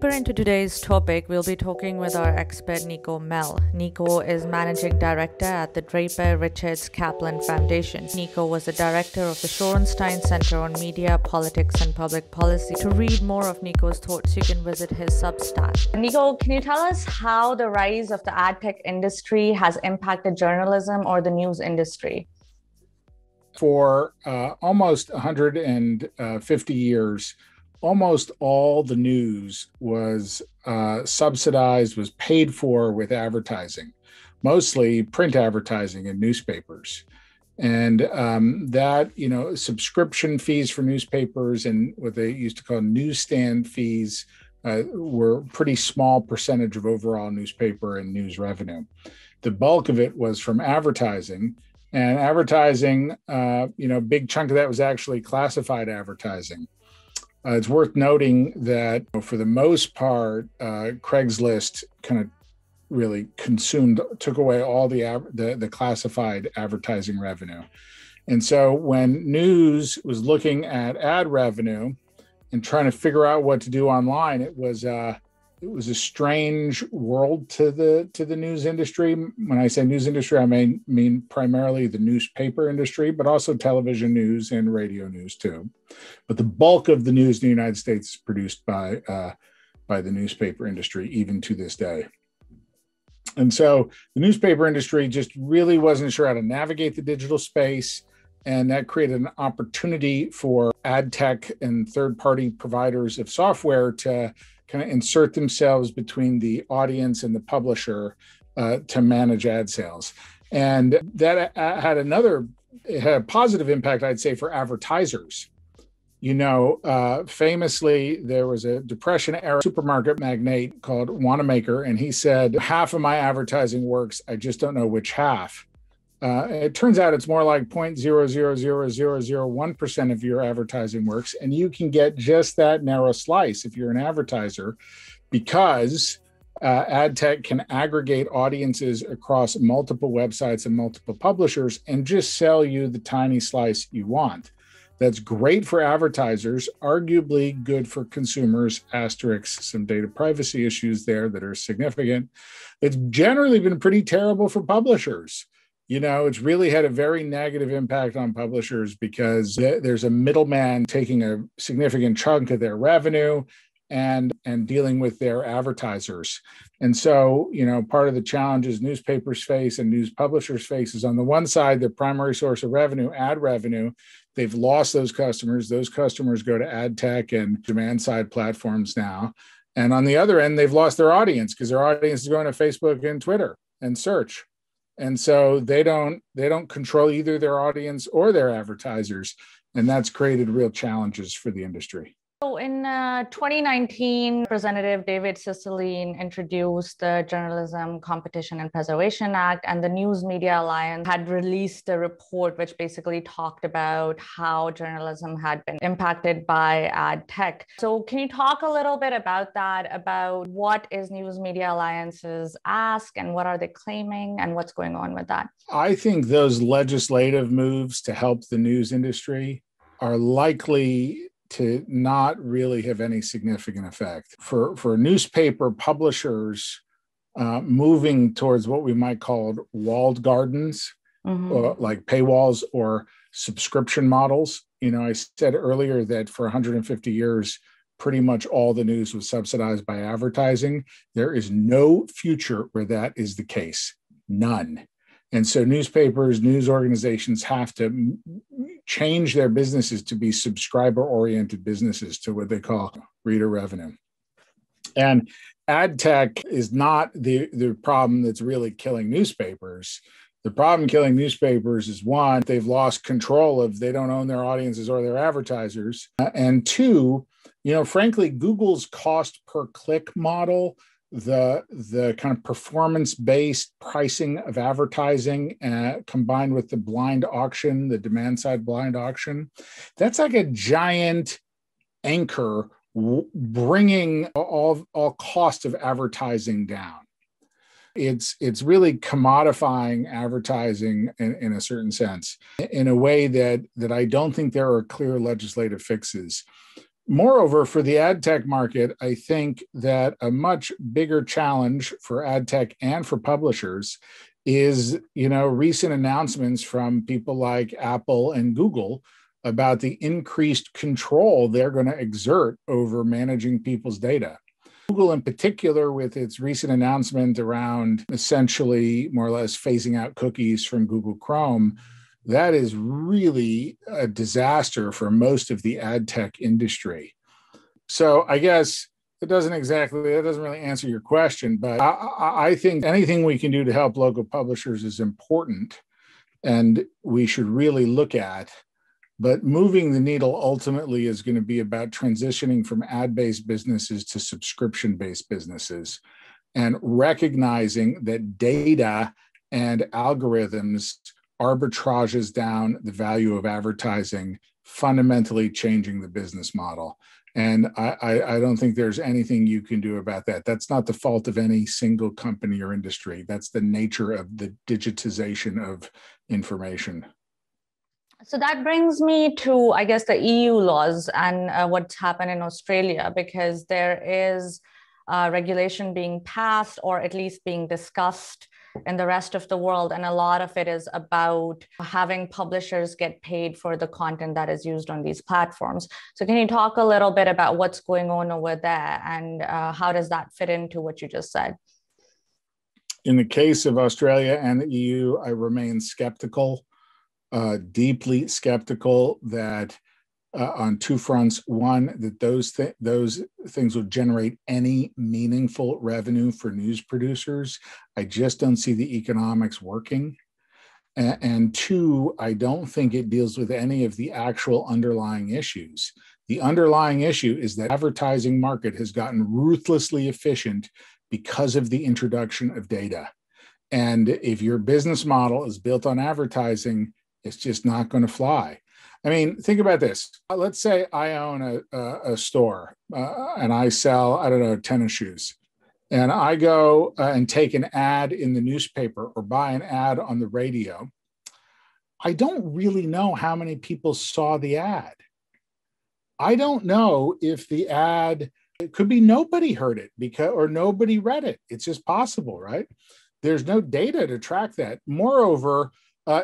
deeper into today's topic, we'll be talking with our expert Nicco Mele. Nicco is Managing Director at the Draper Richards Kaplan Foundation. Nicco was the Director of the Shorenstein Center on Media, Politics, and Public Policy. To read more of Nicco's thoughts, you can visit his Substack. Nicco, can you tell us how the rise of the ad tech industry has impacted journalism or the news industry? For almost 150 years, almost all the news was subsidized, was paid for with advertising, mostly print advertising in newspapers. And that, you know, subscription fees for newspapers and what they used to call newsstand fees were a pretty small percentage of overall newspaper and news revenue. The bulk of it was from advertising. And advertising, you know, a big chunk of that was actually classified advertising. It's worth noting that, you know, for the most part, Craigslist kind of really took away all the classified advertising revenue. And so when news was looking at ad revenue and trying to figure out what to do online, it was a strange world to the news industry. When I say news industry, I mean primarily the newspaper industry, but also television news and radio news too. But the bulk of the news in the United States is produced by the newspaper industry, even to this day. And so the newspaper industry just really wasn't sure how to navigate the digital space. And that created an opportunity for ad tech and third-party providers of software to kind of insert themselves between the audience and the publisher to manage ad sales. And that had a positive impact, I'd say, for advertisers. You know, famously, there was a Depression era supermarket magnate called Wanamaker, and he said, half of my advertising works, I just don't know which half. It turns out it's more like 0.0000001% of your advertising works, and you can get just that narrow slice if you're an advertiser, because ad tech can aggregate audiences across multiple websites and multiple publishers and just sell you the tiny slice you want. That's great for advertisers, arguably good for consumers, asterisk some data privacy issues there that are significant. It's generally been pretty terrible for publishers. You know, it's really had a very negative impact on publishers because there's a middleman taking a significant chunk of their revenue and dealing with their advertisers. And so, you know, part of the challenges newspapers face and news publishers face is, on the one side, their primary source of revenue, ad revenue, they've lost those customers. Those customers go to ad tech and demand side platforms now. And on the other end, they've lost their audience because their audience is going to Facebook and Twitter and search. And so they don't control either their audience or their advertisers, and that's created real challenges for the industry. So in 2019, Representative David Cicilline introduced the Journalism Competition and Preservation Act, and the News Media Alliance had released a report which basically talked about how journalism had been impacted by ad tech. So can you talk a little bit about that, about what is News Media Alliance's ask and what are they claiming and what's going on with that? I think those legislative moves to help the news industry are likely to not really have any significant effect. For newspaper publishers moving towards what we might call walled gardens, like paywalls or subscription models. You know, I said earlier that for 150 years, pretty much all the news was subsidized by advertising. There is no future where that is the case, none. And so newspapers, news organizations have to change their businesses to be subscriber-oriented businesses, to what they call reader revenue. And ad tech is not the problem that's really killing newspapers. The problem killing newspapers is, one, they've lost control of, they don't own their audiences or their advertisers. And two, you know, frankly, Google's cost per click model, the kind of performance-based pricing of advertising combined with the blind auction, the demand-side blind auction, that's like a giant anchor bringing all cost of advertising down. It's really commodifying advertising in a certain sense, in a way that I don't think there are clear legislative fixes. Moreover, for the ad tech market, I think that a much bigger challenge for ad tech and for publishers is, you know, recent announcements from people like Apple and Google about the increased control they're going to exert over managing people's data. Google in particular, with its recent announcement around essentially more or less phasing out cookies from Google Chrome, that is really a disaster for most of the ad tech industry. So I guess that doesn't really answer your question, but I think anything we can do to help local publishers is important and we should really look at. But moving the needle ultimately is going to be about transitioning from ad-based businesses to subscription-based businesses and recognizing that data and algorithms arbitrages down the value of advertising, fundamentally changing the business model. And I don't think there's anything you can do about that. That's not the fault of any single company or industry. That's the nature of the digitization of information. So that brings me to, I guess, the EU laws and what's happened in Australia, because there is regulation being passed or at least being discussed in the rest of the world. And a lot of it is about having publishers get paid for the content that is used on these platforms. So can you talk a little bit about what's going on over there and how does that fit into what you just said? In the case of Australia and the EU, I remain skeptical. Deeply skeptical that on two fronts. One, that those things would generate any meaningful revenue for news producers. I just don't see the economics working. And two, I don't think it deals with any of the actual underlying issues. The underlying issue is that advertising market has gotten ruthlessly efficient because of the introduction of data. And if your business model is built on advertising, it's just not going to fly. I mean, think about this. Let's say I own a store and I sell, I don't know, tennis shoes. And I go and take an ad in the newspaper or buy an ad on the radio. I don't really know how many people saw the ad. I don't know if the ad, it could be nobody heard it because, or nobody read it. It's just possible, right? There's no data to track that. Moreover,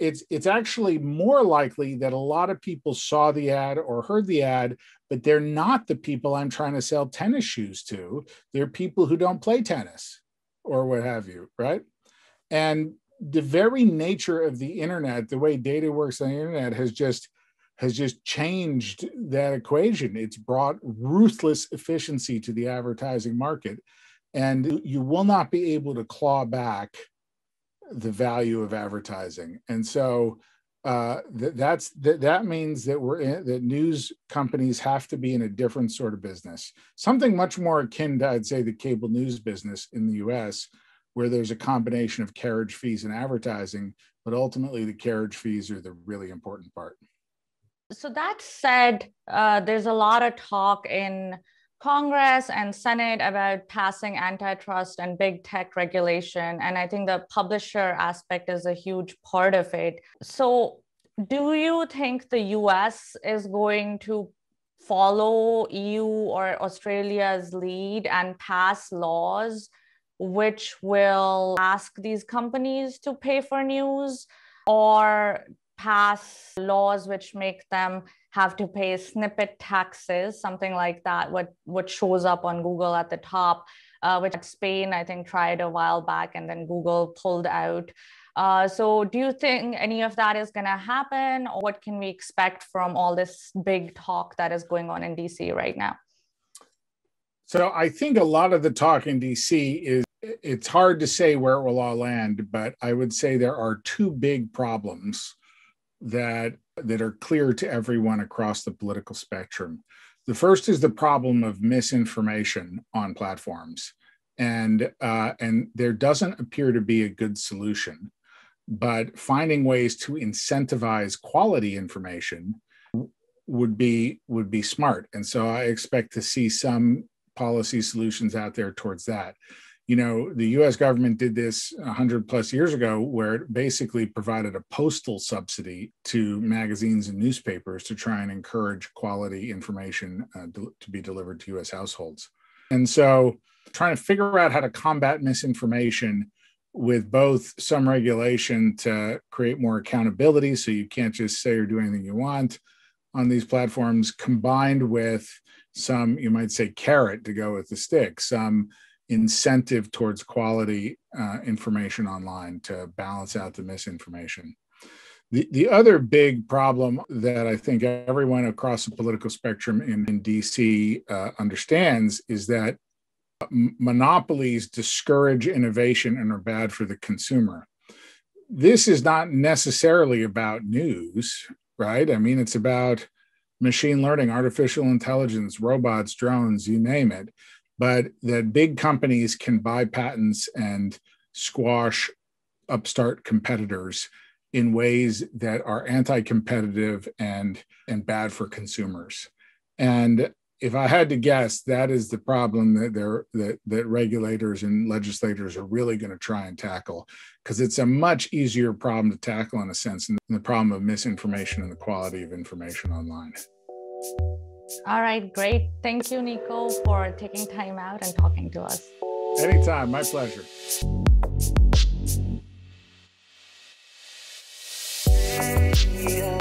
it's actually more likely that a lot of people saw the ad or heard the ad, but they're not the people I'm trying to sell tennis shoes to. They're people who don't play tennis or what have you, right? And the very nature of the internet, the way data works on the internet has just changed that equation. It's brought ruthless efficiency to the advertising market, and you will not be able to claw back the value of advertising. And so that means that that news companies have to be in a different sort of business, something much more akin to, I'd say, the cable news business in the US, where there's a combination of carriage fees and advertising, but ultimately the carriage fees are the really important part. So that said, there's a lot of talk in Congress and Senate about passing antitrust and big tech regulation. And I think the publisher aspect is a huge part of it. So do you think the US is going to follow EU or Australia's lead and pass laws which will ask these companies to pay for news, or pass laws which make them have to pay snippet taxes, something like that, what shows up on Google at the top, which Spain, I think, tried a while back and then Google pulled out. So do you think any of that is going to happen? Or what can we expect from all this big talk that is going on in DC right now? So I think a lot of the talk in DC is, it's hard to say where it will all land, but I would say there are two big problems that are clear to everyone across the political spectrum. The first is the problem of misinformation on platforms. And there doesn't appear to be a good solution, but finding ways to incentivize quality information would be smart. And so I expect to see some policy solutions out there towards that. You know, the U.S. government did this 100 plus years ago, where it basically provided a postal subsidy to magazines and newspapers to try and encourage quality information to be delivered to U.S. households. And so trying to figure out how to combat misinformation with both some regulation to create more accountability, so you can't just say or do anything you want on these platforms, combined with some, you might say, carrot to go with the stick, some incentive towards quality information online to balance out the misinformation. The other big problem that I think everyone across the political spectrum in DC understands is that monopolies discourage innovation and are bad for the consumer. This is not necessarily about news, right? I mean, it's about machine learning, artificial intelligence, robots, drones, you name it. But that big companies can buy patents and squash upstart competitors in ways that are anti-competitive and bad for consumers. And if I had to guess, that is the problem that regulators and legislators are really going to try and tackle, because it's a much easier problem to tackle in a sense than the problem of misinformation and the quality of information online. All right, great. Thank you, Nicco, for taking time out and talking to us. Anytime, my pleasure. Yeah.